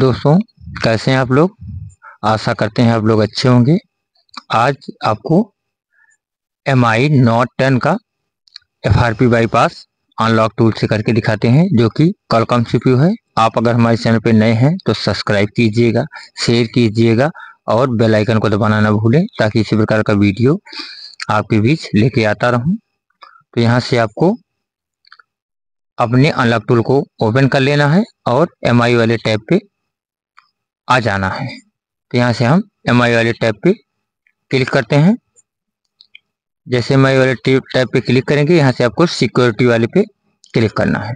दोस्तों, कैसे हैं आप लोग? आशा करते हैं आप लोग अच्छे होंगे। आज आपको MI Note 10 का FRP बाईपास अनलॉक टूल से करके दिखाते हैं, जो कि Qualcomm CPU है। आप अगर हमारे चैनल पर नए हैं तो सब्सक्राइब कीजिएगा, शेयर कीजिएगा और बेल आइकन को दबाना ना भूलें, ताकि इसी प्रकार का वीडियो आपके बीच लेके आता रहूं। तो यहाँ से आपको अपने अनलॉक टूल को ओपन कर लेना है और MI वाले टैब पे आ जाना है। तो यहाँ से हम MI वाले टैब पे क्लिक करते हैं। जैसे MI वाले टैब पे क्लिक करेंगे, यहाँ से आपको सिक्योरिटी वाले पे क्लिक करना है।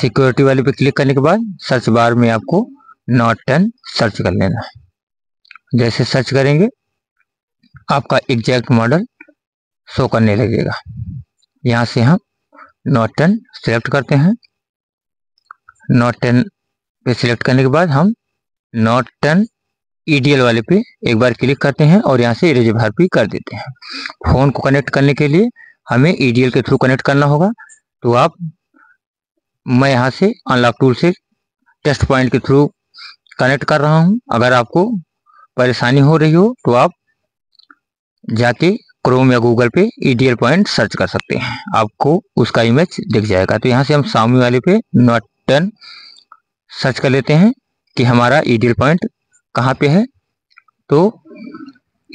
सिक्योरिटी वाले पे क्लिक करने के बाद सर्च बार में आपको Note 10 सर्च कर लेना है। जैसे सर्च करेंगे, आपका एग्जैक्ट मॉडल शो करने लगेगा। यहाँ से हम Note 10 सेलेक्ट करते हैं। Note 10 पे सिलेक्ट करने के बाद हम Note 10 EDL वाले पे एक बार क्लिक करते हैं और यहाँ से इरेज FRP कर देते हैं। फ़ोन को कनेक्ट करने के लिए हमें EDL के थ्रू कनेक्ट करना होगा। तो मैं यहाँ से अनलॉक टूल से टेस्ट पॉइंट के थ्रू कनेक्ट कर रहा हूँ। अगर आपको परेशानी हो रही हो तो आप जाके क्रोम या गूगल पे EDL पॉइंट सर्च कर सकते हैं, आपको उसका इमेज दिख जाएगा। तो यहाँ से हम सामने वाले पे Note 10 सर्च कर लेते हैं कि हमारा EDL पॉइंट कहाँ पे है। तो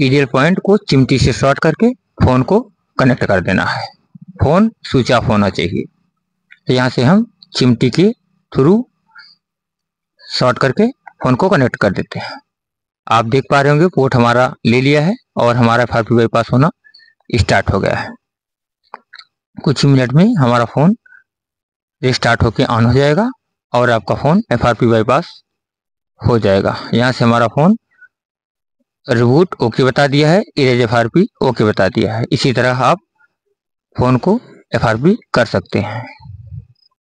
EDL पॉइंट को चिमटी से शॉर्ट करके फ़ोन को कनेक्ट कर देना है। फ़ोन स्विच ऑफ होना चाहिए। तो यहाँ से हम चिमटी के थ्रू शॉर्ट करके फ़ोन को कनेक्ट कर देते हैं। आप देख पा रहे होंगे पोर्ट हमारा ले लिया है और हमारा FRP बाईपास होना स्टार्ट हो गया है। कुछ मिनट में हमारा फ़ोन रिस्टार्ट होकर ऑन हो जाएगा और आपका फ़ोन FRP बाईपास हो जाएगा। यहाँ से हमारा फ़ोन रिबूट ओके बता दिया है, इरेज FRP ओके बता दिया है। इसी तरह आप फ़ोन को FRP कर सकते हैं।